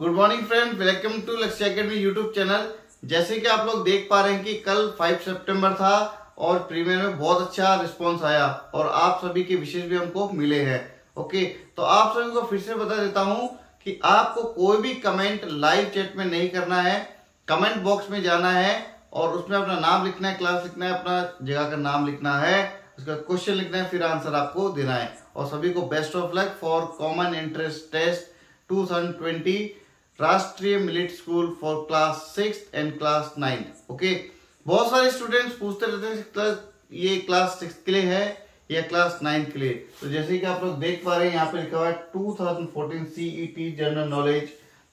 Good morning friend, welcome to Lakshya academy YouTube channel. जैसे कि आप लोग देख पा रहे हैं कि कल 5 सितंबर था और प्रीमियर में बहुत अच्छा रिस्पांस आया और आप सभी के विशेष भी हमको मिले हैं। ओके, तो आप सभी को फिर से बता देता हूं कि आपको कोई भी कमेंट लाइव चैट में नहीं करना है। कमेंट बॉक्स में जाना है और उसमें अपना नाम लिखना है, क्लास लिखना है, अपना जगह का नाम लिखना है, उसके बाद क्वेश्चन लिखना है, फिर आंसर आपको देना है। और सभी को best of luck for common entrance test 2020 Rashtriya मिलिट school for class 6 and class 9। Okay, बहुत सारे स्टूडेंट्स पूछते रहते हैं ये क्लास 6 के लिए है या क्लास 9 के लिए। तो जैसे कि आप लोग देख पा रहे हैं यहाँ पे लिखा हुआ है 2014 CET general knowledge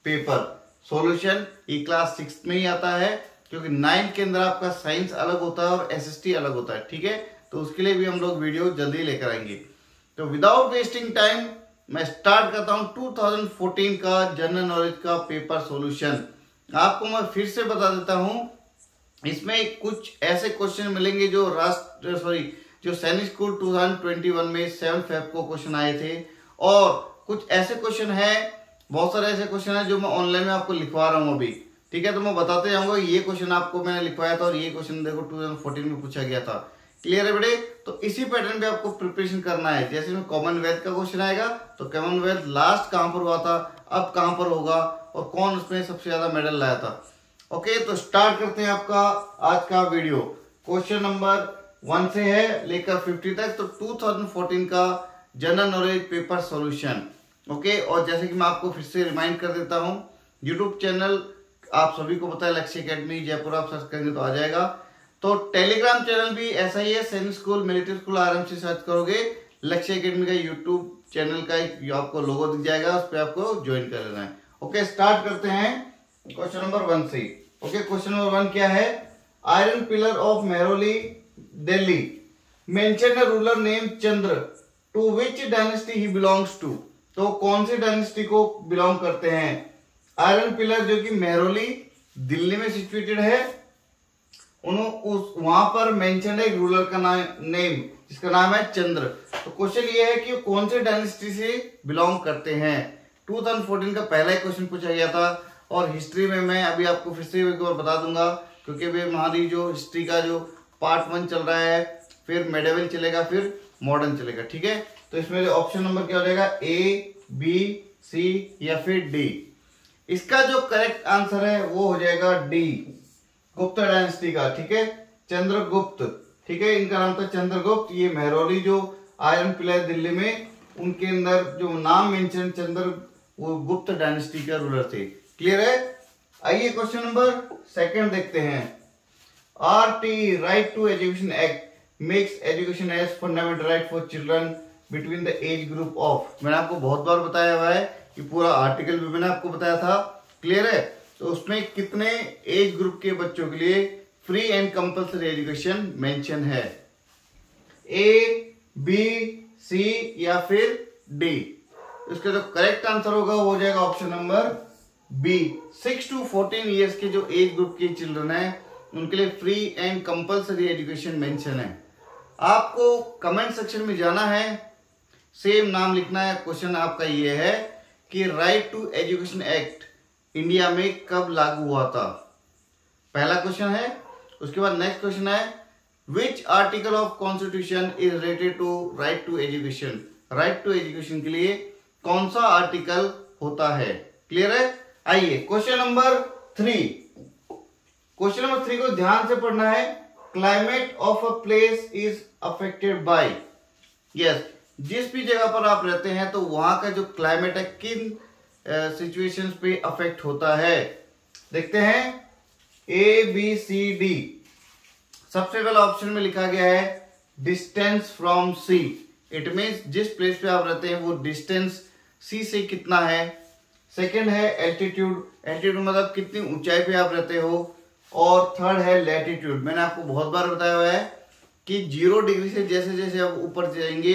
paper solution. ये क्लास 6 में ही आता है क्योंकि 9 के अंदर आपका साइंस अलग होता है और एसएसटी अलग होता है, ठीक है। तो उसके लिए भी हम लोग वीडियो जल्दी लेकर आएंगे। तो विदाउट वेस्टिंग टाइम मैं स्टार्ट करता हूं 2014 का जनरल नॉलेज का पेपर सॉल्यूशन। आपको मैं फिर से बता देता हूं, इसमें कुछ ऐसे क्वेश्चन मिलेंगे जो जो सैनिक स्कूल 2021 में 7 फेब को क्वेश्चन आए थे। और कुछ ऐसे क्वेश्चन है, बहुत सारे ऐसे क्वेश्चन है जो मैं ऑनलाइन में आपको लिखवा रहा हूं अभी, ठीक है। तो मैं बताते जाऊंगा, ये क्वेश्चन आपको मैंने लिखवाया था और ये क्वेश्चन देखो 2014 में पूछा गया था। क्लियर है बेटे? तो इसी पैटर्न पे आपको प्रिपरेशन करना है। जैसे में कॉमनवेल्थ का क्वेश्चन आएगा तो कॉमनवेल्थ लास्ट कहां पर हुआ था, अब कहां पर होगा और कौन उसमें सबसे ज्यादा मेडल लाया था। ओके, तो स्टार्ट करते हैं आपका आज का वीडियो। क्वेश्चन नंबर 1 से है लेकर 50 तक, तो 2014 का general knowledge paper solution. Okay, और जैसे कि मैं आपको फिर से रिमाइंड कर देता हूँ, यूट्यूब चैनल आप सभी को पता है लक्ष्य एकेडमी जयपुर, आप सर्च करेंगे तो आ जाएगा। तो टेलीग्राम चैनल भी ऐसा ही है, सैनिक स्कूल मिलिट्री स्कूल आराम से सर्च करोगे, लक्ष्य एकेडमी का यूट्यूब चैनल का एक आपको लोगो दिख जाएगा, उस पर आपको ज्वाइन कर लेना है। ओके, स्टार्ट करते हैं क्वेश्चन नंबर 1 से। ओके, क्वेश्चन नंबर 1 क्या है? Iron pillar of Mehrauli Delhi mention a ruler name Chandra, to which dynasty he belongs to. तो कौन सी डायनेस्टी को बिलोंग करते हैं? आयरन पिलर जो कि मेहरोली दिल्ली में सिचुएटेड है, वहां पर मेंशन है एक रूलर का नेम जिसका नाम है चंद्र। तो क्वेश्चन ये है कि कौन से डायनेस्टी से बिलोंग करते हैं। 2014 का पहला ही क्वेश्चन पूछा गया था और हिस्ट्री में मैं अभी आपको फिर से एक बार बता दूंगा क्योंकि अभी हमारी जो हिस्ट्री का जो पार्ट 1 चल रहा है, फिर मेडिवल चलेगा, फिर मॉडर्न चलेगा, ठीक है। तो इसमें ऑप्शन नंबर क्या हो जाएगा, A, B, C या फिर D। इसका जो करेक्ट आंसर है वो हो जाएगा D, गुप्ता डायनेस्टी का, ठीक है, चंद्रगुप्त, ठीक है। इनका नाम था चंद्रगुप्त। ये मेहरोली जो आयरन पिलर दिल्ली में, उनके अंदर जो नाम मेंशन चंद्र, वो गुप्त डायनेस्टी का रूलर थे। क्लियर है? आइए क्वेश्चन नंबर 2 देखते हैं। RTE right to education act makes education as fundamental right for children between the age group of. मैंने आपको बहुत बार बताया हुआ है कि पूरा आर्टिकल भी मैंने आपको बताया था। क्लियर है? तो उसमें कितने एज ग्रुप के बच्चों के लिए free and compulsory education mention है? A, B, C या फिर D। इसका जो करेक्ट आंसर होगा वो हो जाएगा option number B। 6 to 14 years के जो एज ग्रुप के चिल्ड्रन हैं उनके लिए free and compulsory education mention है। आपको कमेंट सेक्शन में जाना है, सेम नाम लिखना है। क्वेश्चन आपका ये है कि right to education act India में कब लागू हुआ था, पहला क्वेश्चन है। उसके बाद नेक्स्ट क्वेश्चन है which article of constitution is related to right to education. Right to education के लिए कौन सा आर्टिकल होता है? क्लियर है? आइए क्वेश्चन नंबर 3। क्वेश्चन नंबर 3 को ध्यान से पढ़ना है। Climate of a place is affected by. Yes, जिस भी जगह पर आप रहते हैं तो वहां का जो क्लाइमेट है किन सिचुएशंस पे अफेक्ट होता है। देखते हैं A, B, C, D। सबसे पहला ऑप्शन में लिखा गया है distance from sea. It means जिस प्लेस पे आप रहते हैं वो डिस्टेंस सी से कितना है। सेकंड है एल्टीट्यूड। एल्टीट्यूड मतलब कितनी ऊंचाई पे आप रहते हो। और थर्ड है लैटीट्यूड। मैंने आपको बहुत बार बताया हुआ है कि 0 डिग्री से जैसे जैसे आप ऊपर जाएंगे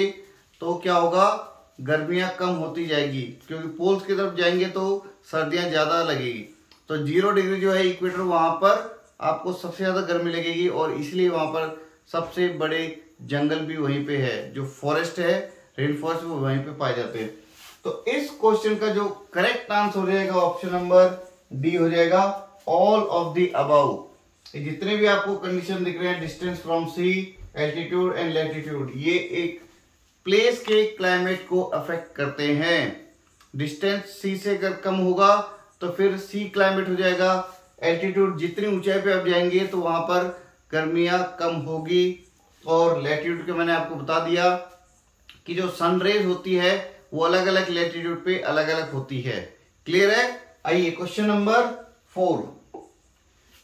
तो क्या होगा, गर्मियां कम होती जाएगी क्योंकि पोल्स की तरफ जाएंगे तो सर्दियां ज्यादा लगेगी। तो 0 डिग्री जो है इक्वेटर, वहां पर आपको सबसे ज्यादा गर्मी लगेगी और इसलिए वहां पर सबसे बड़े जंगल भी वहीं पे है, जो फॉरेस्ट है, रेन फॉरेस्ट, वो वहीं पे पाए जाते हैं। तो इस क्वेश्चन का जो करेक्ट आंसर हो जाएगा ऑप्शन नंबर डी हो जाएगा, ऑल ऑफ द अबाउट। जितने भी आपको कंडीशन दिख रहे हैं, distance from sea, altitude and latitude, ये एक प्लेस के क्लाइमेट को अफेक्ट करते हैं। डिस्टेंस सी से अगर कम होगा तो फिर सी क्लाइमेट हो जाएगा। एल्टीट्यूड जितनी ऊंचाई पे आप जाएंगे तो वहां पर गर्मियां कम होगी। और लैटिट्यूड के मैंने आपको बता दिया कि जो सनरेज होती है वो अलग अलग लैटिट्यूड पे अलग अलग होती है। क्लियर है? आइए क्वेश्चन नंबर 4।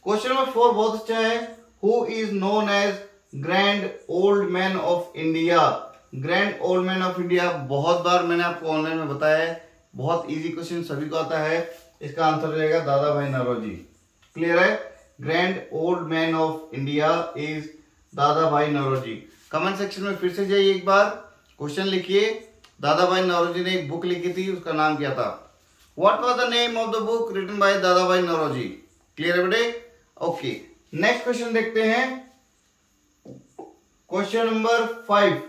क्वेश्चन नंबर 4 बहुत अच्छा है। Who is known as grand old man of India? Grand old man of India बहुत बार मैंने आपको ऑनलाइन में बताया है, बहुत इजी क्वेश्चन सभी को आता है। इसका आंसर हो जाएगा दादा भाई नौरोजी। क्लियर है? Grand old man of India is Dadabhai Naoroji. Comment section में फिर से जाइए, एक बार क्वेश्चन लिखिए। दादा भाई नौरोजी ने एक बुक लिखी थी, उसका नाम क्या था? What was the name of the book written by Dadabhai Naoroji? Clear है बेटे? ओके, नेक्स्ट क्वेश्चन देखते हैं। Question number 5।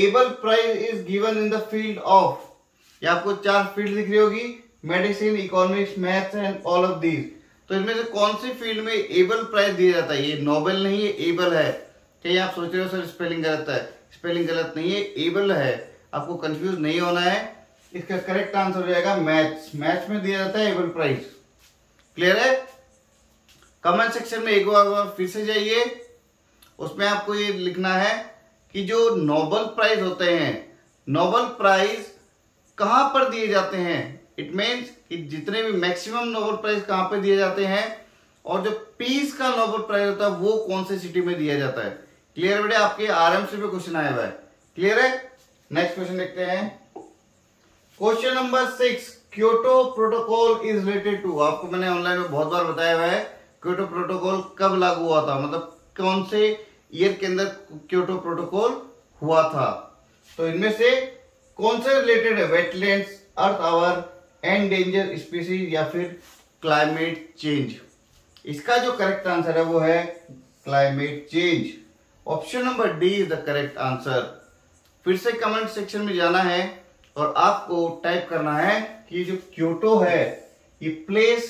Abel prize is given in the field of, ये आपको 4 फील्ड दिख रही होगी, medicine, economics, maths and all of these. तो इसमें से कौन सी फील्ड में एबल प्राइज दिया जाता है? ये नोबेल नहीं है, एबल है। कहीं आप सोच रहे हो सर स्पेलिंग गलत है, स्पेलिंग गलत नहीं है, एबल है, आपको कंफ्यूज नहीं होना है। इसका करेक्ट आंसर हो जाएगा मैथ्स। मैथ्स में दिया जाता है एबल प्राइज। क्लियर है? कमेंट सेक्शन में एक बार फिर से जाइए, उसमें आपको ये लिखना है कि जो नोबेल प्राइज होते हैं, नोबेल प्राइज कहाँ पर दिए जाते हैं? इट मीन्स कि जितने भी मैक्सिमम नोबेल प्राइज कहाँ पर दिए जाते हैं, और जो पीस का नोबेल प्राइज होता है वो कौन से सिटी में दिया जाता है। क्लियर बेटे? आपके आरएमसी पे क्वेश्चन आया हुआ है। क्लियर है? नेक्स्ट क्वेश्चन देखते हैं। Question number 6। Kyoto protocol is related to, आपको मैंने ऑनलाइन में बहुत बार बताया हुआ है क्योटो प्रोटोकॉल कब लागू हुआ था, मतलब कौन से ईयर के अंदर क्योटो प्रोटोकॉल हुआ था। तो इनमें से कौन से रिलेटेड है? Wetlands, earth hour, endanger species या फिर क्लाइमेट चेंज। इसका जो करेक्ट आंसर है वो है climate change. Option number D is the correct answer. फिर से कमेंट सेक्शन में जाना है और आपको टाइप करना है कि जो क्योटो है ये प्लेस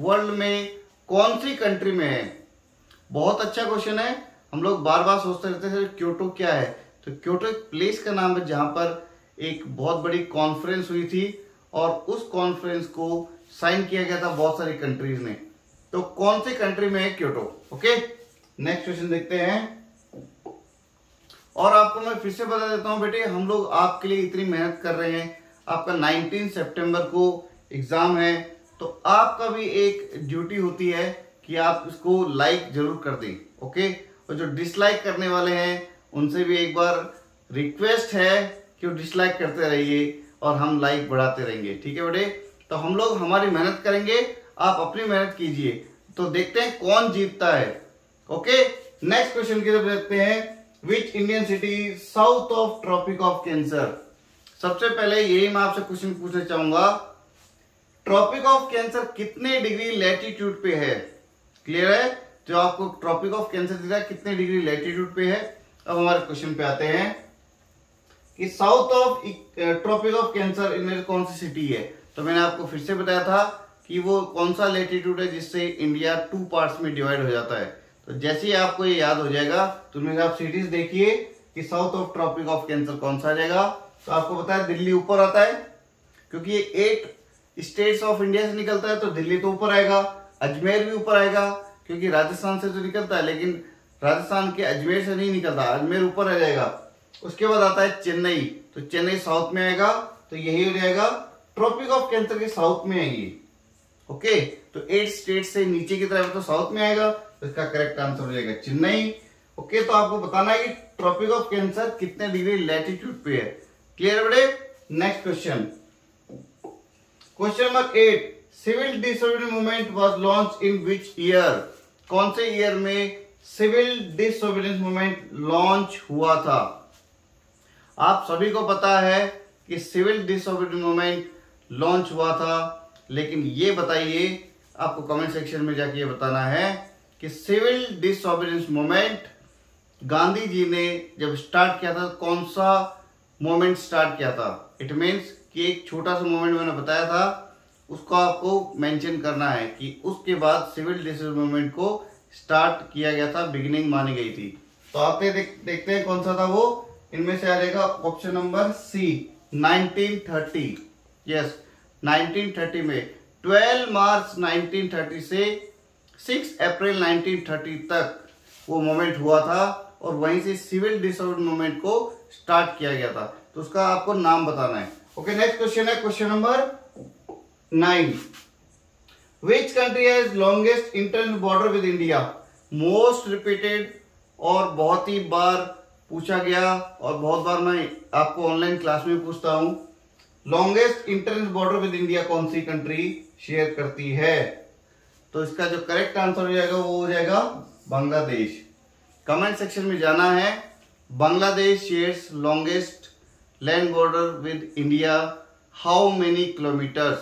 वर्ल्ड में कौन सी कंट्री में है। बहुत अच्छा क्वेश्चन है। हम लोग बार बार सोचते रहते हैं क्योटो क्या है, तो क्योटो एक प्लेस का नाम है जहां पर एक बहुत बड़ी कॉन्फ्रेंस हुई थी और उस कॉन्फ्रेंस को साइन किया गया था बहुत सारी कंट्रीज ने। तो कौन सी कंट्री में है क्योटो? ओके, नेक्स्ट क्वेश्चन देखते हैं। और आपको मैं फिर से बता देता हूं बेटे, हम लोग आपके लिए इतनी मेहनत कर रहे हैं, आपका 19 सितंबर को एग्जाम है, तो आपका भी एक ड्यूटी होती है कि आप इसको लाइक जरूर कर दें। ओके, और जो डिसलाइक करने वाले हैं उनसे भी एक बार रिक्वेस्ट है कि वो डिसलाइक करते रहिए और हम लाइक बढ़ाते रहेंगे। ठीक है बेटे? तो हम लोग हमारी मेहनत करेंगे, आप अपनी मेहनत कीजिए। तो देखते हैं कौन जीतता है। ओके, नेक्स्ट क्वेश्चन की तरफ देखते हैं। Which Indian city south of tropic of cancer? सबसे पहले यही मैं आपसे क्वेश्चन पूछना चाहूंगा, ट्रॉपिक ऑफ कैंसर कितने डिग्री लैटिट्यूड पे है? क्लियर है? जो आपको ट्रॉपिक ऑफ कैंसर दिख रहा है कितने डिग्री लैटिट्यूड पे है। अब हमारे क्वेश्चन पे आते हैं कि south of tropic of cancer इनमें कौन सी सिटी है। तो मैंने आपको फिर से बताया था कि वो कौन सा लैटिट्यूड है जिससे इंडिया 2 पार्ट्स में डिवाइड हो जाता है। तो जैसे ही आपको ये याद हो जाएगा तो उनमें आप सिटीज देखिए कि south of tropic of cancer कौन सा आ जाएगा। तो आपको पता है दिल्ली ऊपर आता है क्योंकि ये 8 स्टेट्स ऑफ इंडिया से निकलता है, तो दिल्ली तो ऊपर आएगा, अजमेर भी ऊपर आएगा क्योंकि राजस्थान से तो निकलता है लेकिन राजस्थान के अजमेर से नहीं निकलता, अजमेर ऊपर रह जाएगा। उसके बाद आता है चेन्नई, तो चेन्नई साउथ में आएगा, तो यही हो जाएगा ट्रॉपिक ऑफ कैंसर के साउथ में आएगी। ओके, तो 8 स्टेट से नीचे की तरफ तो साउथ में आएगा, तो इसका करेक्ट आंसर हो जाएगा चेन्नई। ओके, तो आपको बताना है कि ट्रॉपिक ऑफ कैंसर कितने डिग्री लैटिट्यूड पे है। क्लियर बड़े? Next question, question number 8। Civil disobedience movement was launch in which year? कौन से ईयर में सिविल डिसोबेडियंस मूवमेंट लॉन्च हुआ था? आप सभी को पता है कि सिविल डिसोबेडियंस मूवमेंट लॉन्च हुआ था, लेकिन ये बताइए, आपको कमेंट सेक्शन में जाके ये बताना है कि civil disobedience movement Gandhi ji ने जब स्टार्ट किया था कौन सा मूवमेंट स्टार्ट किया था। इट मीन्स कि एक छोटा सा मूवमेंट मैंने बताया था उसको आपको मेंशन करना है कि उसके बाद सिविल डिफेंस मूवमेंट को स्टार्ट किया गया था, बिगिनिंग मानी गई थी। तो आप ये देखते हैं कौन सा था वो, इनमें से आ जाएगा ऑप्शन नंबर सी 1930। यस 1930 में 12 मार्च 1930 से 6 अप्रैल 1930 तक वो मोमेंट हुआ था और वहीं से सिविल डिसऑर्डर मूवमेंट को स्टार्ट किया गया था। तो उसका आपको नाम बताना है। ओके नेक्स्ट क्वेश्चन है question number 9। Which country has longest internal border with India? Most repeated और बहुत ही बार पूछा गया और बहुत बार मैं आपको ऑनलाइन क्लास में पूछता हूं। Longest internal border with India कौन सी कंट्री शेयर करती है? तो इसका जो करेक्ट आंसर हो जाएगा वो हो जाएगा बांग्लादेश। कमेंट सेक्शन में जाना है Bangladesh shares longest land border with India, how many kilometres,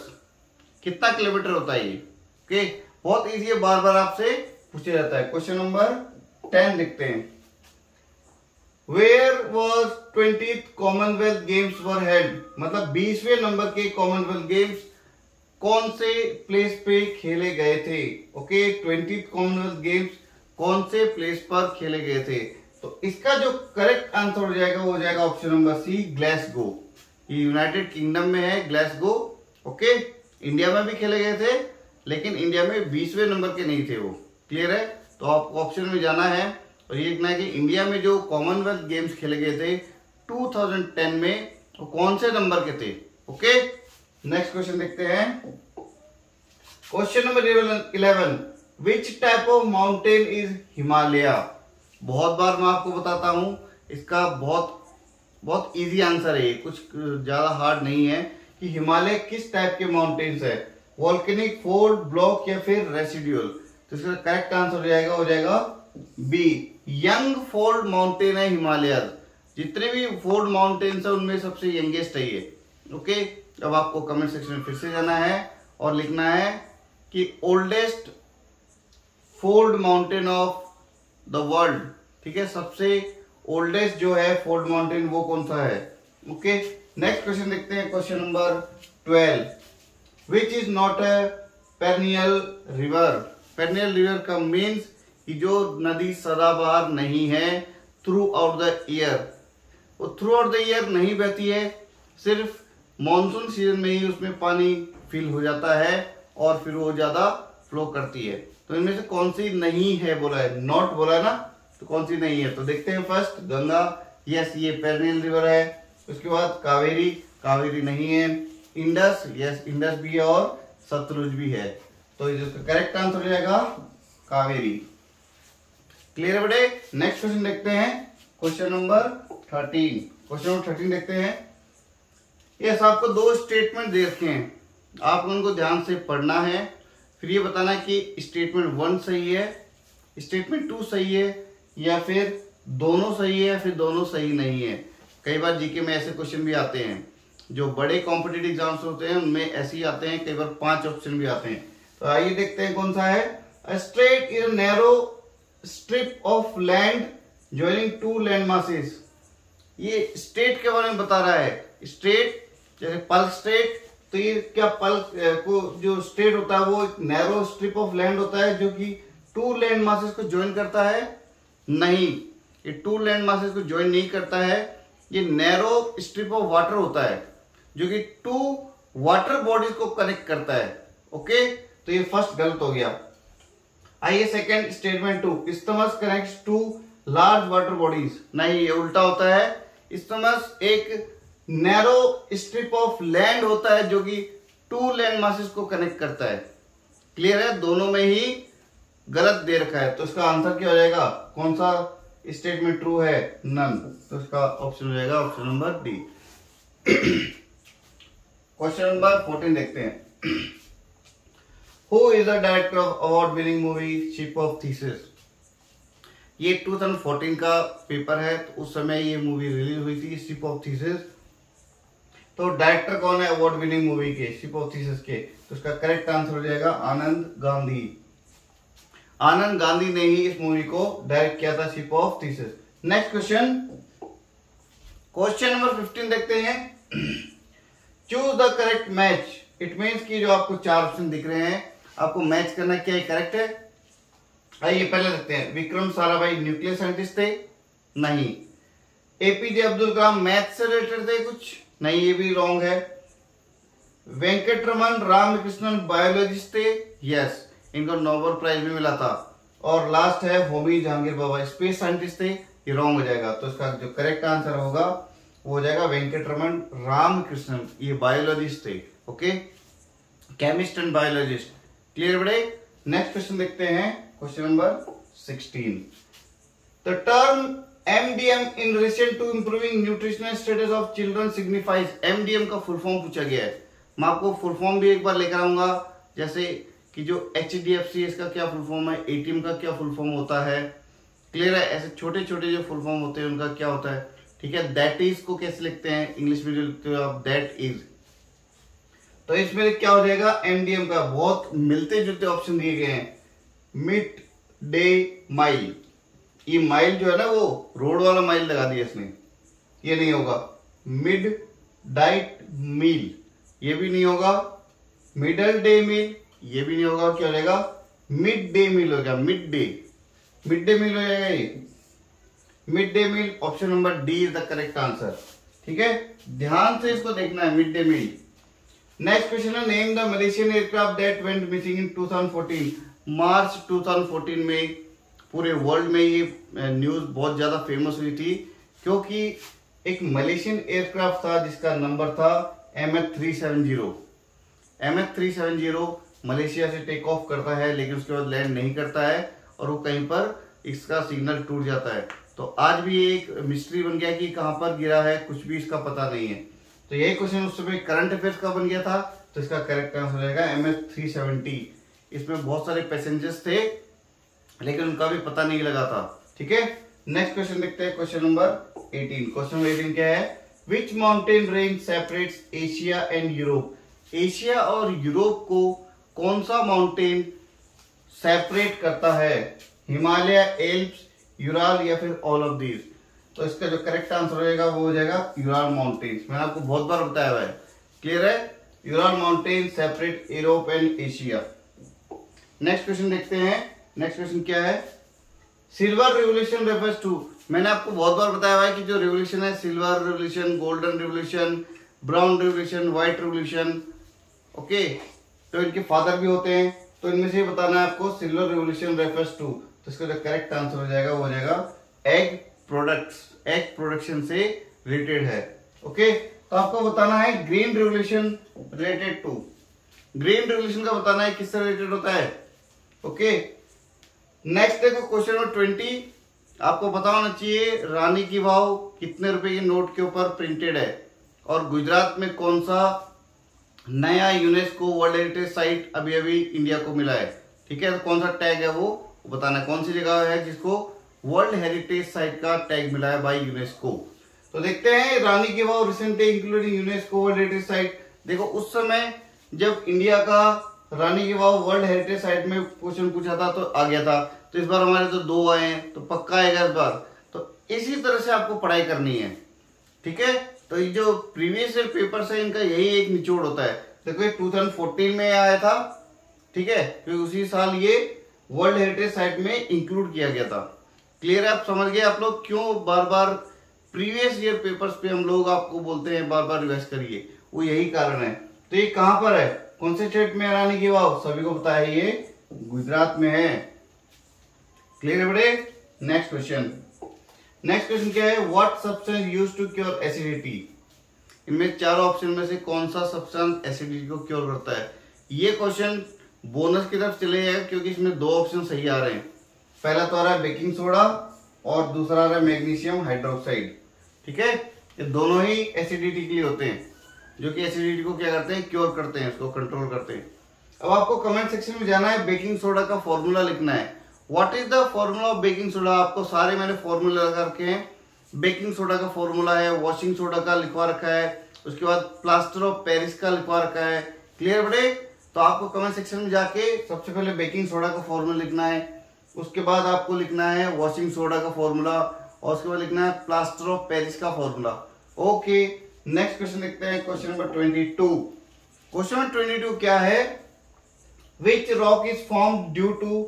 कितना किलोमीटर होता है ये। ओके बहुत ईजी है, बार बार आपसे पूछा जाता है। क्वेश्चन नंबर 10 देखते हैं। Where was 20th Commonwealth Games were held? मतलब 20वें नंबर के कॉमनवेल्थ गेम्स कौन से प्लेस पे खेले गए थे? ओके 20th Commonwealth Games कौन से प्लेस पर खेले गए थे? तो इसका जो करेक्ट आंसर हो जाएगा वो हो जाएगा ऑप्शन नंबर सी ग्लासगो। ये यूनाइटेड किंगडम में है ग्लासगो। ओके इंडिया में भी खेले गए थे लेकिन इंडिया में 20वें नंबर के नहीं थे वो। क्लियर है? तो आपको ऑप्शन में जाना है और ये देखना है कि इंडिया में जो कॉमनवेल्थ गेम्स खेले गए थे 2010 में तो कौन से नंबर के थे। ओके नेक्स्ट क्वेश्चन देखते हैं question number 11। Which type of mountain is Himalaya? बहुत बार मैं आपको बताता हूं, इसका बहुत बहुत इजी आंसर है, कुछ ज्यादा हार्ड नहीं है कि हिमालय किस टाइप के माउंटेन्स है, वॉल्केनिक, फोल्ड, ब्लॉक या फिर रेसिड्यूअल। तो इसका करेक्ट आंसर हो जाएगा बी यंग फोल्ड माउंटेन है हिमालय। जितने भी फोल्ड माउंटेन्स है उनमें सबसे यंगेस्ट है ये। ओके अब आपको कमेंट सेक्शन में फिर से जाना है और लिखना है कि oldest fold mountain of the world. ठीक है, सबसे ओल्डेस्ट जो है फोल्ड माउंटेन वो कौन सा है। ओके नेक्स्ट क्वेश्चन देखते हैं question number 12। Which is not a perennial river? Perennial river का मीन्स कि जो नदी सदाबहार नहीं है, थ्रू आउट द ईयर, वो थ्रू आउट द ईयर नहीं बहती है, सिर्फ मॉनसून सीजन में ही उसमें पानी फिल हो जाता है और फिर वो ज़्यादा फ्लो करती है। तो इनमें से कौन सी नहीं है बोला है, नॉट बोला है ना, तो कौन सी नहीं है। तो देखते हैं फर्स्ट गंगा, यस ये पेरिनियल रिवर है। उसके बाद कावेरी, कावेरी नहीं है। इंडस, यस इंडस भी है और सतलुज भी है। तो इसका करेक्ट आंसर हो जाएगा कावेरी। क्लियर बड़े। नेक्स्ट क्वेश्चन देखते हैं क्वेश्चन नंबर 13। क्वेश्चन नंबर 13 देखते हैं। यस आपको दो स्टेटमेंट दे रखे हैं, आप उनको ध्यान से पढ़ना है, फिर ये बताना है कि स्टेटमेंट 1 सही है, स्टेटमेंट 2 सही है या फिर दोनों सही है या फिर दोनों सही नहीं है। कई बार जीके में ऐसे क्वेश्चन भी आते हैं जो बड़े कॉम्पिटेटिव एग्जाम्स होते हैं उनमें ऐसे ही आते हैं, कई बार 5 ऑप्शन भी आते हैं। तो आइए देखते हैं कौन सा है। Strait is a narrow strip of land joining two land masses. ये स्टेट के बारे में बता रहा है। स्टेट जैसे पल्क स्टेट, तो ये क्या पल्क को जो स्टेट होता है वो एक नैरो स्ट्रिप ऑफ लैंड होता है जो कि टू लैंड मासेस को ज्वाइन करता है? नहीं, ये टू लैंड मासेस को ज्वाइन नहीं करता है, ये नैरो स्ट्रिप ऑफ वाटर होता है जो कि टू वाटर बॉडीज को कनेक्ट करता है। ओके तो ये फर्स्ट गलत हो गया। आइए second statement 2, isthmus connects two large water bodies। नहीं ये उल्टा होता है, isthmus एक narrow strip of land होता है जो कि two land masses को कनेक्ट करता है। क्लियर है, दोनों में ही गलत दे रखा है। तो इसका आंसर क्या हो जाएगा, कौन सा स्टेटमेंट ट्रू है, नन। तो इसका ऑप्शन हो जाएगा option number D. Question number 14 देखते हैं। Who is the director of award-winning movie Ship of Theseus? ये 2014 का पेपर है, तो उस समय ये मूवी रिलीज हुई थी शिप ऑफ थीसिस। तो डायरेक्टर कौन है अवार्ड विनिंग मूवी के शिप ऑफ थीसिस के? तो उसका करेक्ट आंसर हो जाएगा आनंद गांधी। आनंद गांधी ने ही इस मूवी को डायरेक्ट किया था ship of Theseus. Next question, question number 15 देखते हैं। Choose the correct match. It means कि जो आपको चार ऑप्शन दिख रहे हैं आपको मैच करना क्या करेक्ट है। आइए पहले देखते हैं, विक्रम साराभाई न्यूक्लियर साइंटिस्ट थे? नहीं। एपीजे अब्दुल कलाम मैथ से रिलेटेड थे कुछ? नहीं, ये भी रॉन्ग है। वेंकटरमन रामकृष्णन बायोलॉजिस्ट थे? यस, इनको नोबेल प्राइज भी मिला था। और लास्ट है होमी जहांगीर बाबा स्पेस साइंटिस्ट थे, ये रॉन्ग हो जाएगा। तो इसका जो करेक्ट आंसर होगा वो हो जाएगा वेंकटरमन रामकृष्णन, ये बायोलॉजिस्ट थे। Okay, chemist and biologist. Clear बड़े। नेक्स्ट क्वेश्चन देखते हैं, question number 16। The term MDM in relation to improving nutritional status of children signifies. MDM का फुल फॉर्म पूछा गया है, मैं आपको फुल फॉर्म भी एक बार लेकर आऊंगा। जैसे कि जो HDFC इसका क्या फुल फॉर्म है, ATM का क्या फुल फॉर्म होता है। क्लियर है, ऐसे छोटे छोटे जो फुल फॉर्म होते हैं उनका क्या होता है। ठीक है, दैट इज को कैसे लिखते हैं इंग्लिश में, जो लिखते हो आप दैट इज, तो इसमें क्या हो जाएगा एमडीएम का। बहुत मिलते जुलते ऑप्शन दिए गए हैं। मिड डे माइल, ये माइल जो है ना वो रोड वाला माइल लगा दिया इसने, ये नहीं होगा। मिड डाइट मील, ये भी नहीं होगा। मिडल डे मील, ये भी नहीं होगा। क्या हो जाएगा मिड डे मील हो गया, मिड डे मील हो जाएगा। ये mid day meal option number D is the correct answer. ठीक है, ध्यान से इसको देखना है, mid day meal. Next question है, name the Malaysian aircraft that went missing in 2014। March 2014 में पूरे वर्ल्ड में ये न्यूज बहुत ज्यादा फेमस हुई थी, क्योंकि एक मलेशियन एयरक्राफ्ट था जिसका नंबर था MH 370। MH 370 मलेशिया से टेक ऑफ करता है लेकिन उसके बाद लैंड नहीं करता है और वो कहीं पर इसका सिग्नल टूट जाता है। तो आज भी एक मिस्ट्री बन गया कि कहां पर गिरा है, कुछ भी इसका पता नहीं है। तो यही क्वेश्चन उस समय करंट अफेयर्स का बन गया था। तो इसका करेक्ट आंसर हो जाएगा MH 370। इसमें बहुत सारे पैसेंजर्स थे लेकिन उनका भी पता नहीं लगा था। ठीक है, नेक्स्ट क्वेश्चन देखते हैं, क्वेश्चन नंबर 18। क्वेश्चन नंबर 18 क्या है, which mountain range separates Asia and Europe. Asia और यूरोप को कौन सा माउंटेन सेपरेट करता है, हिमालय, एल्प्स, यूराल या फिर ऑल ऑफ दीज। तो इसका जो करेक्ट आंसर होगा वो हो जाएगा यूराल माउंटेन्स। मैंने आपको बहुत बार बताया हुआ है। क्लियर है, Ural mountain separate Europe and Asia. Next question देखते हैं, नेक्स्ट क्वेश्चन क्या है, सिल्वर रिवॉल्यूशन रेफर्स टू। मैंने आपको बहुत बार बताया हुआ है कि जो रिवॉल्यूशन है, silver revolution, golden revolution, brown revolution, white revolution. Okay, तो इनके फादर भी होते हैं, तो इनमें से बताना है आपको सिल्वर रिवॉल्यूशन रेफर्स टू। तो इसका जो करेक्ट आंसर हो जाएगा वो हो जाएगा एग प्रोडक्ट्स, एग प्रोडक्शन से रिलेटेड है। ओके, तो आपको बताना है green revolution related to. Green revolution का बताना है किससे रिलेटेड होता है। ओके, नेक्स्ट देखो क्वेश्चन नंबर 20। आपको बताना चाहिए रानी की वाव कितने रुपए के नोट के ऊपर प्रिंटेड है और गुजरात में कौन सा नया यूनेस्को वर्ल्ड हेरिटेज साइट अभी अभी इंडिया को मिला है। ठीक है, तो कौन सा टैग है वो बताना है, कौन सी जगह है जिसको वर्ल्ड हेरिटेज साइट का टैग मिला है बाय यूनेस्को। तो देखते हैं, Rani ki Vav recently including UNESCO world heritage site. देखो उस समय जब इंडिया का Rani ki Vav world heritage site में क्वेश्चन पूछा था तो आ गया था। तो इस बार हमारे तो 2 आए हैं, तो पक्का आएगा इस बार। तो इसी तरह से आपको पढ़ाई करनी है। ठीक है, तो ये जो प्रीवियस ईयर पेपर्स है इनका यही एक निचोड़ होता है। देखो ये 2014 में आया था, ठीक है, फिर उसी साल ये वर्ल्ड हेरिटेज साइट में इंक्लूड किया गया था। क्लियर है, आप समझ गए आप लोग क्यों बार बार प्रीवियस ईयर पेपर्स पे हम लोग आपको बोलते हैं बार बार रिवाइज करिए, वो यही कारण है। तो ये कहाँ पर है, कौन से स्टेट में रानी की वाव, सभी को पता है ये गुजरात में है। क्लियर है बड़े। नेक्स्ट क्वेश्चन, नेक्स्ट क्वेश्चन क्या है, what substance used to cure acidity. इनमें चारों ऑप्शन में से कौन सा सब्सटेंस एसिडिटी को क्योर करता है। ये क्वेश्चन बोनस की तरफ चले जाएगा क्योंकि इसमें 2 ऑप्शन सही आ रहे हैं। पहला तो आ रहा है बेकिंग सोडा और दूसरा आ रहा है मैग्नीशियम हाइड्रोक्साइड। ठीक है, ये दोनों ही एसिडिटी के लिए होते हैं, जो कि एसिडिटी को क्या करते हैं, क्योर करते हैं, उसको कंट्रोल करते हैं। अब आपको कमेंट सेक्शन में जाना है, बेकिंग सोडा का फॉर्मूला लिखना है, what is the formula of baking soda. आपको सारे मैंने फॉर्मूला लगा रखे हैं, बेकिंग सोडा का फॉर्मूला है, वॉशिंग सोडा का लिखवा रखा है, उसके बाद प्लास्टर ऑफ पेरिस का लिखवा रखा है। क्लियर बड़े, तो आपको कमेंट सेक्शन में जाके सबसे पहले बेकिंग सोडा का फॉर्मूला लिखना है, उसके बाद आपको लिखना है वॉशिंग सोडा का फॉर्मूला और उसके बाद लिखना है प्लास्टर ऑफ पेरिस का फॉर्मूला। ओके, नेक्स्ट क्वेश्चन देखते हैं, क्वेश्चन नंबर 22। क्वेश्चन नंबर 22 क्या है? Which rock is form due to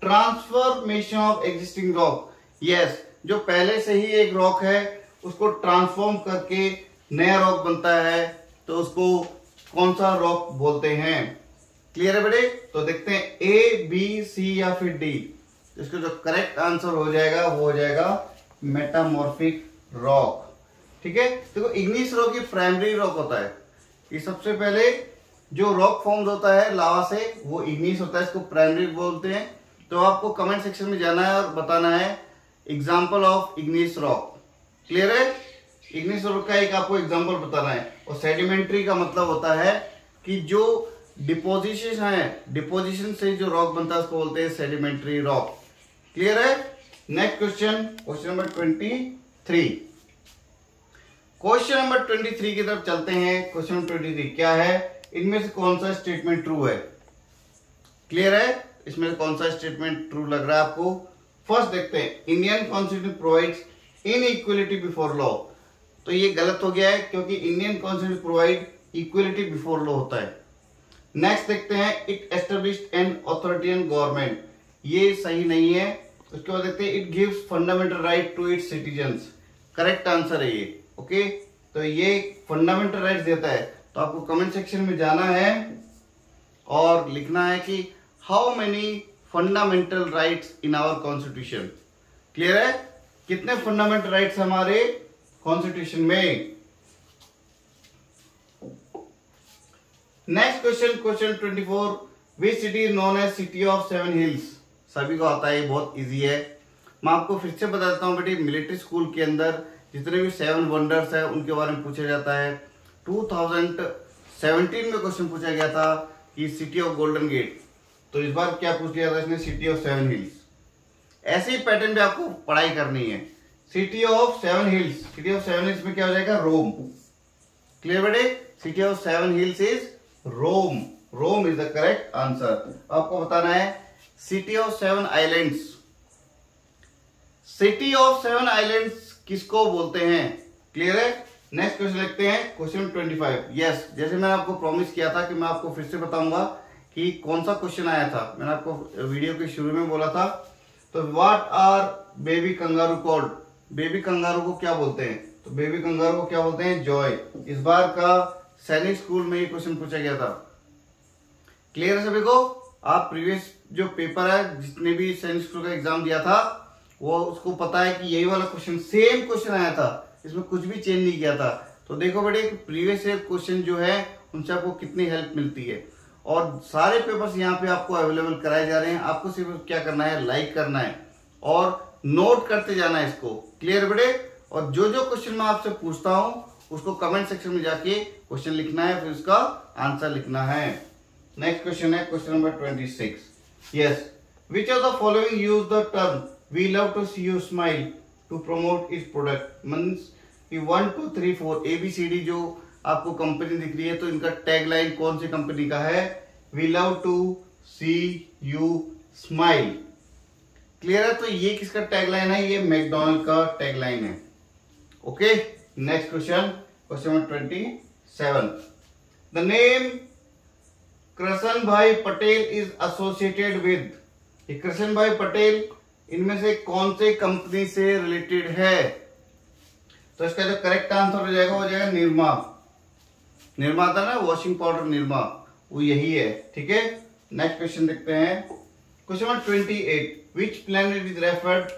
transformation of existing rock. Yes, जो पहले से ही एक रॉक है उसको ट्रांसफॉर्म करके नया रॉक बनता है, तो उसको कौन सा रॉक बोलते हैं? क्लियर है बड़े? तो देखते हैं ए, बी, सी या फिर डी। इसका जो करेक्ट आंसर हो जाएगा वो हो जाएगा मेटामॉर्फिक रॉक। ठीक है, देखो इग्निस रॉक ये प्राइमरी रॉक होता है, ये सबसे पहले जो रॉक फॉर्म होता है लावा से वो इग्निस होता है, इसको प्राइमरी बोलते हैं। तो आपको कमेंट सेक्शन में जाना है और बताना है example of igneous rock. Clear है? इग्निस रॉक का एक आपको एग्जाम्पल बताना है। और सेडिमेंट्री का मतलब होता है कि जो डिपोजिशन है, डिपोजिशन से जो रॉक बनता है उसको बोलते हैं सेडिमेंट्री रॉक। क्लियर है? Next question, question number 23। Question number 23 की तरफ चलते हैं। क्वेश्चन नंबर 23 क्या है? इनमें से कौन सा स्टेटमेंट ट्रू है? क्लियर है? इसमें कौन सा स्टेटमेंट ट्रू लग रहा है आपको? फर्स्ट देखते हैं, Indian constitution provides inequality before law. तो ये गलत हो गया है क्योंकि Indian constitution provide equality before law होता है। नेक्स्ट देखते हैं, it established an authoritarian government. ये सही नहीं है। उसके बाद देखते हैं, it gives fundamental right to its citizens. Correct answer है ये। ओके, तो ये फंडामेंटल राइट देता है। तो आपको कमेंट सेक्शन में जाना है और लिखना है कि how many fundamental rights in our constitution. Clear है? कितने फंडामेंटल राइट्स हमारे कॉन्स्टिट्यूशन में। Next question, question 24। Which city is known as city of seven hills. सभी को आता है, बहुत इजी है। मैं आपको फिर से बता देता हूँ बेटे, मिलिट्री स्कूल के अंदर जितने भी सेवन वंडर्स हैं उनके बारे में पूछा जाता है। 2017 में क्वेश्चन पूछा गया था कि सिटी ऑफ गोल्डन गेट। तो इस बार क्या पूछ लिया था इसने? City of seven hills. ऐसे ही पैटर्न पे आपको पढ़ाई करनी है। City of seven hills, city of seven hills में क्या हो जाएगा? रोम। क्लियर बेटे? City of seven hills is Rome. Rome is the correct answer. आपको बताना है city of seven islands. City of seven islands किसको बोलते हैं? क्लियर है? नेक्स्ट क्वेश्चन देखते हैं, क्वेश्चन 25। यस, जैसे मैंने आपको प्रॉमिस किया था कि मैं आपको फिर से बताऊंगा कि कौन सा क्वेश्चन आया था। मैंने आपको वीडियो के शुरू में बोला था। तो what are baby kangaroo called? Baby kangaroo को क्या बोलते हैं? तो बेबी कंगारू को क्या बोलते हैं? जॉय। इस बार का सैनिक स्कूल में ये क्वेश्चन पूछा गया था। क्लियर है सभी को? आप प्रीवियस जो पेपर है, जितने भी सैनिक स्कूल का एग्जाम दिया था, वो उसको पता है कि यही वाला क्वेश्चन, सेम क्वेश्चन आया था, इसमें कुछ भी चेंज नहीं किया था। तो देखो बेटे, प्रीवियस ईयर क्वेश्चन जो है उनसे आपको कितनी हेल्प मिलती है। और सारे पेपर्स यहाँ पे आपको अवेलेबल कराए जा रहे हैं। आपको सिर्फ क्या करना है? लाइक करना है और नोट करते जाना है इसको। क्लियर बेटे? और जो जो क्वेश्चन मैं आपसे पूछता हूँ उसको कमेंट सेक्शन में जाके क्वेश्चन लिखना है, फिर उसका आंसर लिखना है। नेक्स्ट क्वेश्चन है question number 26। Yes, which of the following use the term we love to see you smile to promote its product. Means कि 1 2 3 4 ABCD जो आपको कंपनी दिख रही है, तो इनका टैगलाइन कौन सी कंपनी का है? We love to see you smile. Clear है? तो ये किसका टैगलाइन है? ये मैकडोनल्ड का टैगलाइन है। Okay, next question, question number 27। The name Krishna भाई पटेल इज एसोसिएटेड विद। ये कृष्ण भाई पटेल इनमें से कौन से कंपनी से रिलेटेड है? तो इसका जो करेक्ट आंसर हो जाएगा वो जाएगा निरमा। निरमा था ना, वॉशिंग पाउडर निरमा, वो यही है। ठीक है, नेक्स्ट क्वेश्चन देखते हैं, question number 28। Which planet is referred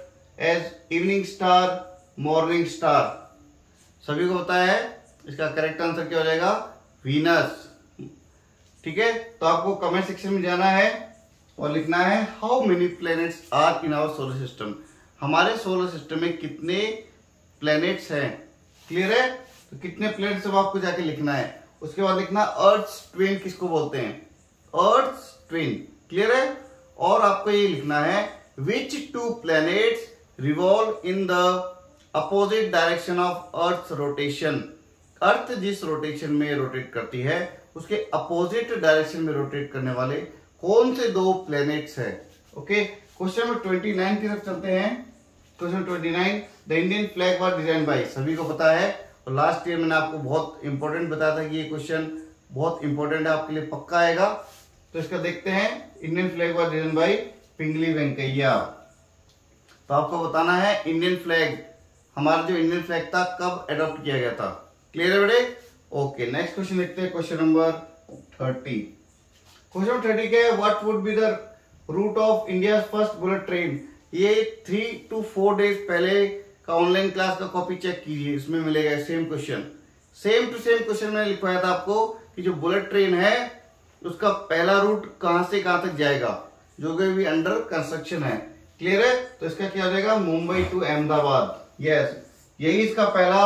as evening star, morning star. सभी को पता है इसका करेक्ट आंसर क्या हो जाएगा? वीनस। ठीक है, तो आपको कमेंट सेक्शन में जाना है और लिखना है how many planets are in our solar system. हमारे सोलर सिस्टम में कितने प्लैनेट्स हैं? क्लियर है? तो कितने प्लैनेट्स अब आपको जाके लिखना है। उसके बाद लिखना अर्थ ट्विन किसको बोलते हैं? अर्थ ट्विन। क्लियर है? और आपको ये लिखना है which two planets revolve in the opposite direction of earth rotation. Earth जिस रोटेशन में रोटेट करती है उसके अपोजिट डायरेक्शन में रोटेट करने वाले कौन से दो प्लैनेट्स हैं? ओके, क्वेश्चन नंबर 29 की तरफ चलते हैं। Question 29, the Indian flag was design by. सभी को पता है और लास्ट ईयर मैंने आपको बहुत इंपॉर्टेंट बताया था कि ये क्वेश्चन बहुत इंपॉर्टेंट है, आपके लिए पक्का आएगा। तो इसका देखते हैं, Indian flag was design by Pingali Venkayya. तो आपको बताना है इंडियन फ्लैग, हमारा जो इंडियन फ्लैग था कब एडॉप्ट किया गया था। क्लियर है बेटे? ओके, नेक्स्ट क्वेश्चन देखते हैं, क्वेश्चन नंबर 30। क्वेश्चन 30 के what would be the route of India first bullet train. ये 3 to 4 डेज पहले का ऑनलाइन क्लास का कॉपी चेक कीजिए, इसमें मिलेगा same question, same to same question मैंने लिखवाया था आपको कि जो बुलेट ट्रेन है उसका पहला रूट कहां से कहां तक जाएगा, जो कि भी अंडर कंस्ट्रक्शन है। क्लियर है? तो इसका क्या हो जाएगा, मुंबई टू अहमदाबाद। यस, यही इसका पहला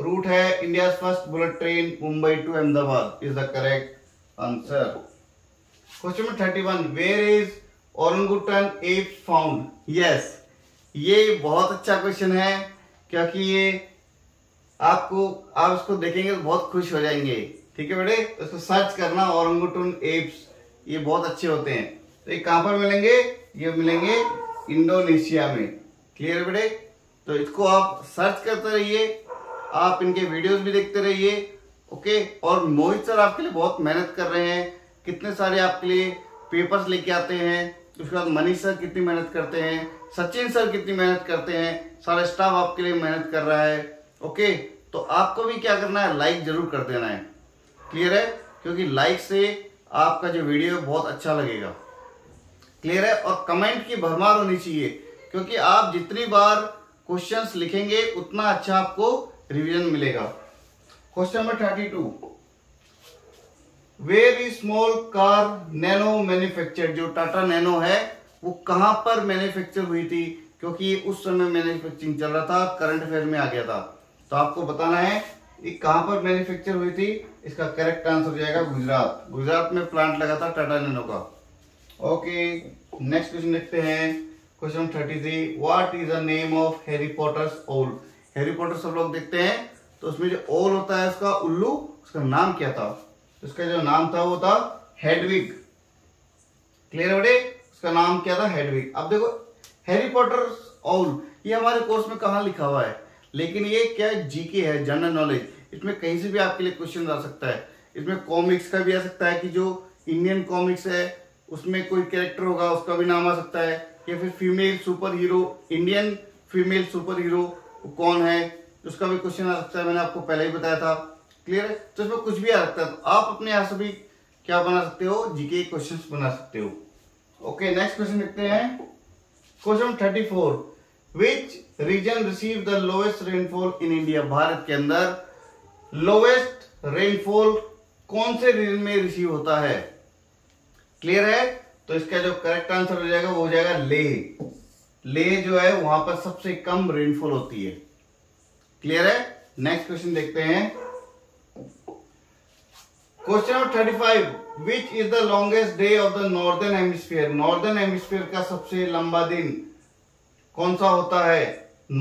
रूट है, India first bullet train Mumbai to Ahmedabad is the correct answer. Question number 31, where is orangutan ape found. Yes, ये बहुत अच्छा क्वेश्चन है, क्योंकि ये आपको, आप इसको देखेंगे तो बहुत खुश हो जाएंगे। ठीक है बेटे, तो इसको सर्च करना, ऑरंगुटन एप्स, ये बहुत अच्छे होते हैं। तो ये कहां पर मिलेंगे, ये मिलेंगे इंडोनेशिया में। क्लियर है बेटे? तो इसको आप सर्च करते रहिए, आप इनके वीडियोस भी देखते रहिए। ओके, और मोहित सर आपके लिए बहुत मेहनत कर रहे हैं, कितने सारे आपके लिए पेपर्स लेके आते हैं। उसके बाद मनीष सर कितनी मेहनत करते हैं, सचिन सर कितनी मेहनत करते हैं, सारा स्टाफ आपके लिए मेहनत कर रहा है। ओके, तो आपको भी क्या करना है, लाइक जरूर कर देना है। क्लियर है? क्योंकि लाइक से आपका जो वीडियो बहुत अच्छा लगेगा। क्लियर है? और कमेंट की भरमार होनी चाहिए, क्योंकि आप जितनी बार क्वेश्चंस लिखेंगे उतना अच्छा आपको रिवीजन मिलेगा। Question number 32, where is small car Nano manufacture. जो टाटा नैनो है वो कहां पर मैन्युफैक्चर हुई थी, क्योंकि उस समय मैन्युफैक्चरिंग चल रहा था, करंट अफेयर में आ गया था। तो आपको बताना है ये कहां पर मैन्युफैक्चर हुई थी। इसका करेक्ट आंसर हो जाएगा गुजरात, गुजरात में प्लांट लगा था टाटा नैनो का। ओके, नेक्स्ट क्वेश्चन देखते हैं, question 33, what is the name of Harry Potter's owl. Harry Potter सब लोग देखते हैं, तो उसमें जो ओल होता है उसका उल्लू, उसका नाम क्या था, उसका जो नाम था वो था हेडविग। क्लियर बेटे? उसका नाम क्या था, हेडविग। अब देखो हैरी पॉटर ओल ये हमारे कोर्स में कहां लिखा हुआ है, लेकिन ये क्या जीके है, जनरल नॉलेज, इसमें कहीं से भी आपके लिए क्वेश्चन आ सकता है। इसमें कॉमिक्स का भी आ सकता है कि जो इंडियन कॉमिक्स है उसमें कोई कैरेक्टर होगा उसका भी नाम आ सकता है, या फिर female super hero, Indian female super hero कौन है उसका भी क्वेश्चन आ सकता है, मैंने आपको पहले ही बताया था। क्लियर है? तो इसमें कुछ भी आ सकता है, तो आप अपने यहाँ से भी क्या बना सकते हो, जीके क्वेश्चन बना सकते हो। ओके, नेक्स्ट क्वेश्चन देखते हैं, question 34, Which region received the lowest rainfall in India? Bharat के अंदर lowest rainfall कौन से रीजन में रिसीव होता है। क्लियर है? तो इसका जो करेक्ट आंसर हो जाएगा वो हो जाएगा लेह। लेह जो है वहां पर सबसे कम रेनफॉल होती है। क्लियर है? नेक्स्ट क्वेश्चन देखते हैं, question number 35, which is the longest day of the northern hemisphere. Northern hemisphere का सबसे लंबा दिन कौन सा होता है।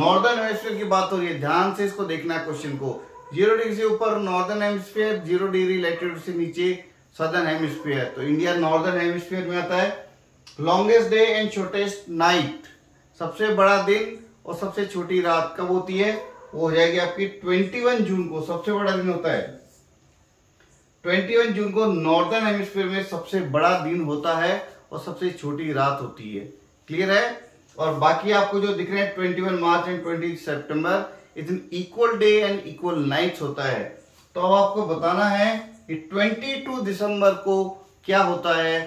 नॉर्दर्न हेमिस्फीयर की बात हो रही है, ध्यान से इसको देखना है क्वेश्चन को। 0 डिग्री से ऊपर नॉर्दर्न हेमिस्फीयर, 0 डिग्री लैटिट्यूड से नीचे सदर्न हेमिस्फीयर। तो इंडिया नॉर्दर्न हेमिस्फीयर में आता है। Longest day and shortest night, सबसे बड़ा दिन और सबसे छोटी रात कब होती है, वो हो जाएगी आपकी 21 जून को, सबसे बड़ा दिन होता है 21 जून को। नॉर्दर्न हेमिस्फीयर में सबसे बड़ा दिन होता है और सबसे छोटी रात होती है। क्लियर है? और बाकी आपको जो दिख रहे हैं 21 मार्च एंड 20 सितंबर, इतने equal day and equal nights होता है। तो अब आपको बताना है कि 22 दिसंबर को क्या होता है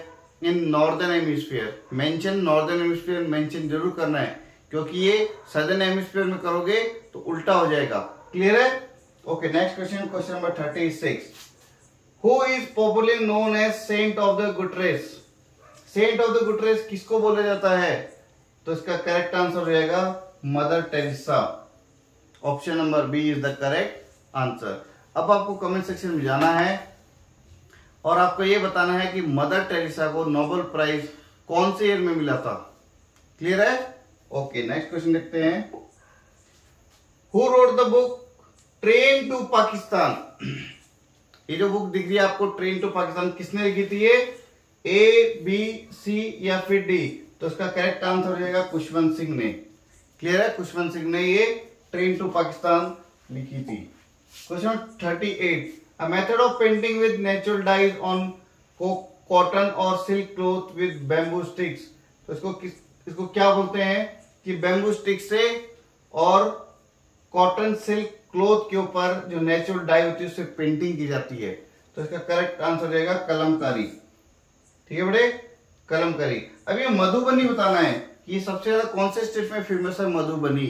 in northern hemisphere. Mention northern hemisphere mention जरूर करना है, क्योंकि ये सदर्न हेमिस्फीयर में करोगे तो उल्टा हो जाएगा। क्लियर है? Okay, next question, question number 36, who is popularly known as saint of the good race. Saint of the good race किसको बोला जाता है। तो इसका करेक्ट आंसर हो जाएगा Mother Teresa, option number B is the correct answer. अब आपको कमेंट सेक्शन में जाना है और आपको ये बताना है कि मदर टेरेसा को नोबेल प्राइज कौन से ईयर में मिला था। क्लियर है? ओके, नेक्स्ट क्वेश्चन देखते हैं, who wrote the book train to Pakistan. ये जो बुक दिख रही है आपको ट्रेन टू पाकिस्तान, किसने लिखी थी ये, ए, बी, सी या फिर डी। तो इसका करेक्ट आंसर हो जाएगा खुशवंत सिंह ने। क्लियर है? खुशवंत सिंह ने ये ट्रेन टू पाकिस्तान लिखी थी। Question 38. A method of painting with natural dyes on cotton or silk cloth with bamboo sticks. तो इसको क्या बोलते हैं कि बैम्बू स्टिक से और कॉटन सिल्क क्लोथ के ऊपर जो नेचुरल डाई होती है उससे पेंटिंग की जाती है. तो इसका करेक्ट आंसर हो जाएगा कलमकारी. ठीक है बेटे, कलमकारी. अब ये मधुबनी बताना है कि ये सबसे ज्यादा कौन से स्टेट में फेमस है मधुबनी.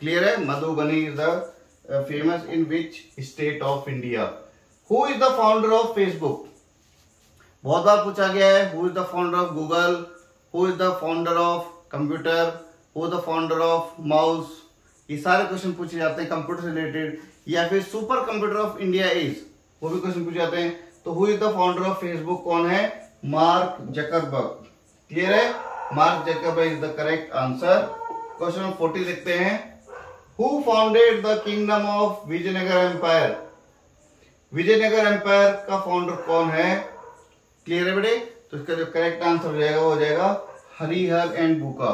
क्लियर है, Madhubani is the famous in which state of India. Who is the founder of Facebook. बहुत बार पूछा गया है who is the founder of Google, who is the founder of computer, who is the founder of mouse. ये सारे question पूछे जाते हैं कंप्यूटर से रिलेटेड, या फिर super computer of India is, वो भी क्वेश्चन पूछे जाते हैं. तो who is the founder of Facebook कौन है, मार्क जकरबर्ग. क्लियर है, Mark Zuckerberg is the correct answer. Question number 40 देखते हैं. Who founded the kingdom of Vijayanagar empire. Vijayanagar empire का फाउंडर कौन है. क्लियर है बेटे, तो इसका जो करेक्ट आंसर हो जाएगा वो हो जाएगा Harihara and Bukka.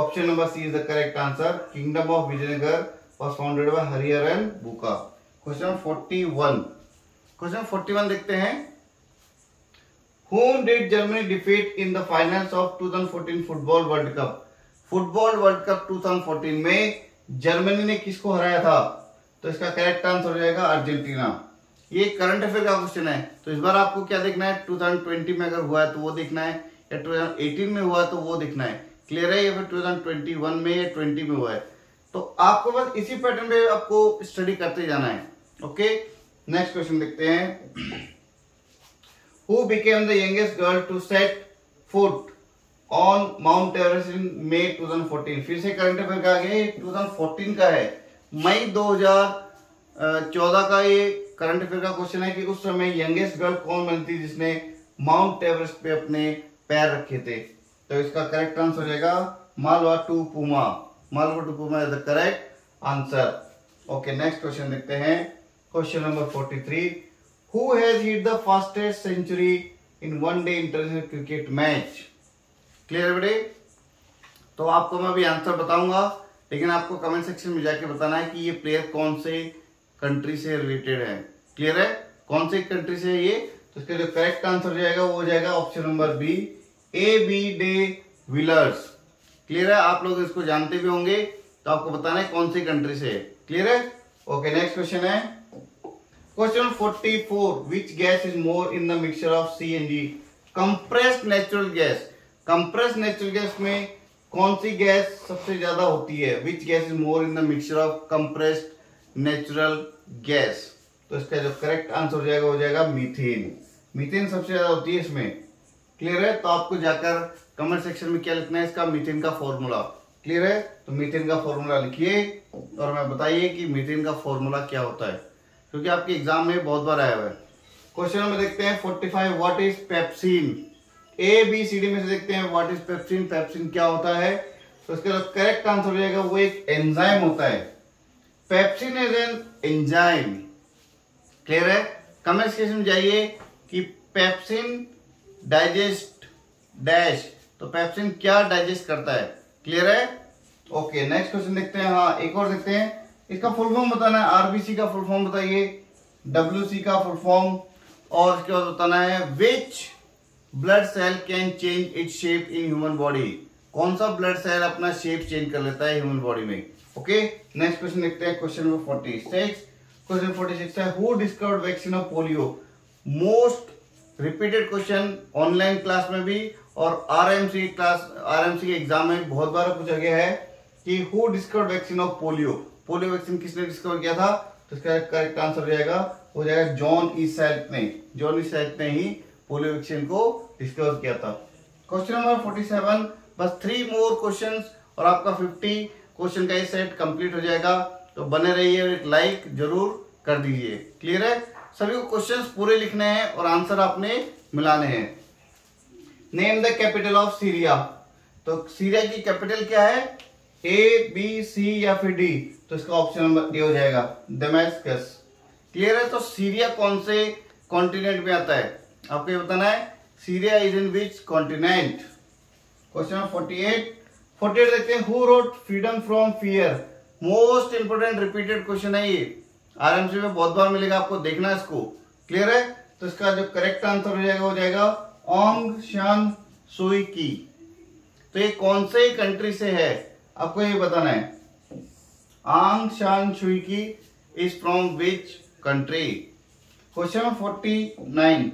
Option number C is the correct answer. Kingdom of Vijayanagar was founded by Harihara and Bukka. Question 41. Question 41 देखते हैं. Whom did Germany defeat in the finals of 2014 football world cup. Football world cup 2014 में जर्मनी ने किसको हराया था. तो इसका करेक्ट आंसर हो जाएगा अर्जेंटीना. ये करंट अफेयर का क्वेश्चन है, तो इस बार आपको क्या देखना है, 2020 में अगर हुआ है तो वो देखना है, या 2018 में हुआ तो वो देखना है. क्लियर है, या फिर 2021 में या 20 में हुआ है. तो आपको बस इसी पैटर्न पे आपको स्टडी करते जाना है. ओके, नेक्स्ट क्वेश्चन देखते हैं. Who became the youngest girl to set foot on Mount Everest in May 2014. फिर से करंट अफेयर का आगे 2014 का है, मई 2014 का ये करंट अफेयर का क्वेश्चन है कि उस समय यंगेस्ट गर्ल कौन बनी थी जिसने माउंट एवरेस्ट पे अपने पैर रखे थे. तो इसका करेक्ट आंसर हो जाएगा मालवा टू पुमा. मालवा टू पुमा is the correct answer. Okay, next question देखते हैं. Question number 43. Who has hit the fastest century in one day international cricket match. Clear बेटे, तो आपको मैं अभी आंसर बताऊंगा, लेकिन आपको कमेंट सेक्शन में जाके बताना है कि ये प्लेयर कौन से कंट्री से रिलेटेड है. क्लियर है, कौन से कंट्री से है ये. तो इसका जो करेक्ट आंसर हो जाएगा वो हो जाएगा option number B, A B de Villiers. Clear है, आप लोग इसको जानते भी होंगे, तो आपको बताना है कौन सी कंट्री से है. क्लियर है, ओके. नेक्स्ट क्वेश्चन है question 44. Which gas is more in the mixture of C and G. Compressed natural gas. Compressed natural gas में कौन सी गैस सबसे ज्यादा होती है. Which gas is more in the mixture of compressed natural gas. तो इसका जो करेक्ट आंसर हो जाएगा वो हो जाएगा मीथेन. मीथेन सबसे ज्यादा होती है इसमें. क्लियर है, तो आपको जाकर कमेंट सेक्शन में क्या लिखना है, इसका मीथेन का फॉर्मूला. क्लियर है, तो मीथेन का फॉर्मूला लिखिए और हमें बताइए कि मीथेन का फॉर्मूला क्या होता है, क्योंकि आपके एग्जाम में बहुत बार आया हुआ है. क्वेश्चन नंबर देखते हैं 45. What is pepsin. A B C D में से देखते हैं व्हाट इज पेप्सिन. पेप्सिन क्या होता है, तो इसका करेक्ट आंसर हो जाएगा वो एक एंजाइम होता है. Pepsin is an enzyme. Clear है, कमेंट सेक्शन में जाइए कि पेप्सिन डाइजेस्ट डैश. तो पेप्सिन क्या डाइजेस्ट करता है. क्लियर है, ओके. नेक्स्ट क्वेश्चन देखते हैं. हाँ, एक और देखते हैं, इसका फुल फॉर्म बताना है. आरबीसी का फुल फॉर्म बताइए, डब्ल्यूसी का फुल फॉर्म, और इसके बाद बताना है which blood cell can change its shape in human body. कौन सा ब्लड सेल अपना शेप चेंज कर लेता है ह्यूमन बॉडी में. ओके, नेक्स्ट क्वेश्चन देखते हैं. Question number 46. क्वेश्चन 46 है who discovered vaccine of polio. Most repeated question online class में भी और आरएमसी क्लास आरएमसी के एग्जाम में बहुत बार पूछा गया है कि who discovered vaccine of polio. Polio vaccine किसने डिस्कवर किया था. तो इसका करेक्ट आंसर जाएगा हो जाएगा जॉन ई सैल्ट ने. जॉन ई सैल्ट ने ही पोलियो वैक्सीन को डिस्कवर किया था. Question number 47. बस 3 मोर क्वेश्चन और आपका 50 क्वेश्चन का ये सेट कंप्लीट हो जाएगा. तो बने रहिए और एक लाइक जरूर कर दीजिए. क्लियर है, सभी को क्वेश्चंस पूरे लिखने हैं और आंसर आपने मिलाने हैं. Name the capital of Syria. तो सीरिया की कैपिटल क्या है, ए बी सी या फिर डी. तो इसका ऑप्शन नंबर ए हो जाएगा दमिश्क. क्लियर है, तो सीरिया कौन से कॉन्टिनेंट में आता है, आपको ये बताना है. Syria is in which continent. Question number 48 देखते हैं. Who wrote freedom from fear. Most important repeated question है ये. आरएमसी में बहुत बार मिलेगा, आपको देखना है इसको। क्लियर है? तो इसका जो करेक्ट आंसर हो जाएगा वो जाएगा ओंग शान सुई की। तो ये कौन से कंट्री से है आपको ये बताना है। आंग San Suu Kyi is from which country. Question 49,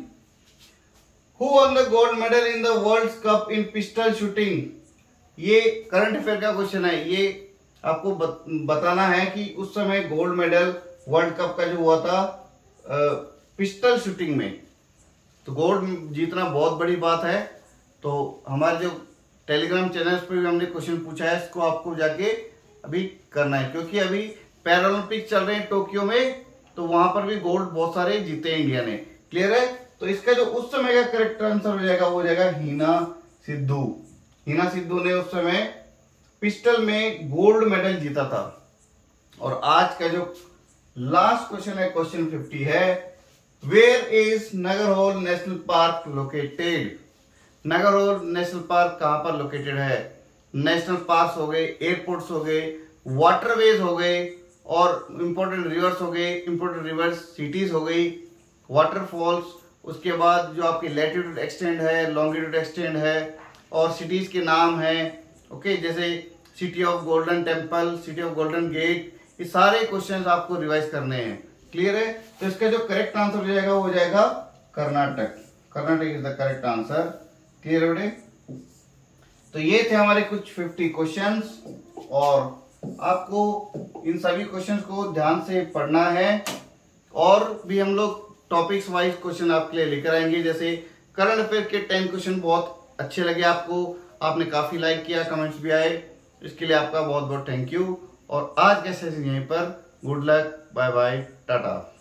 who won the gold medal in the world cup in pistol shooting. ये करंट अफेयर का क्वेश्चन है, ये आपको बताना है कि उस समय गोल्ड मेडल वर्ल्ड कप का जो हुआ था पिस्टल शूटिंग में, तो गोल्ड जीतना बहुत बड़ी बात है। तो हमारे जो टेलीग्राम चैनल्स पे भी हमने क्वेश्चन पूछा है, इसको आपको जाके अभी करना है क्योंकि अभी पैरालंपिक चल रहे हैं टोक्यो में, तो वहां पर भी गोल्ड बहुत सारे जीते इंडिया ने। क्लियर है? तो इसका जो उस समय का करेक्ट आंसर हो जाएगा वो जाएगा हीना सिद्धू। हीना सिद्धू ने उस समय पिस्टल में गोल्ड मेडल जीता था। और आज का जो लास्ट क्वेश्चन है, क्वेश्चन 50 है, where is Nagarhole national park located. Nagarhole national park कहां पर लोकेटेड है? नेशनल पार्क हो गए, एयरपोर्ट्स हो गए, वाटरवेज हो गए और इंपॉर्टेंट रिवर्स हो गए, इंपॉर्टेंट रिवर्स सिटीज हो गई, वाटरफॉल्स, उसके बाद जो आपकी लैटिट्यूड एक्सटेंड है, लॉन्गिट्यूड एक्सटेंड है और सिटीज के नाम है। ओके, जैसे city of golden temple, city of golden gate, ये सारे क्वेश्चंस आपको रिवाइज करने हैं। क्लियर है? तो इसका जो करेक्ट आंसर हो जाएगा वो जाएगा Karnataka. Karnataka is the correct answer. Clear हो गए? तो ये थे हमारे कुछ 50 क्वेश्चंस और आपको इन सभी क्वेश्चंस को ध्यान से पढ़ना है। और भी हम लोग टॉपिक्स वाइज क्वेश्चन आपके लिए लेकर आएंगे। जैसे करंट अफेयर के 10 क्वेश्चन बहुत अच्छे लगे आपको, आपने काफी लाइक किया, कमेंट्स भी आए, इसके लिए आपका बहुत बहुत थैंक यू। और आज के सेशन यहीं पर। Good luck, bye bye, Tata.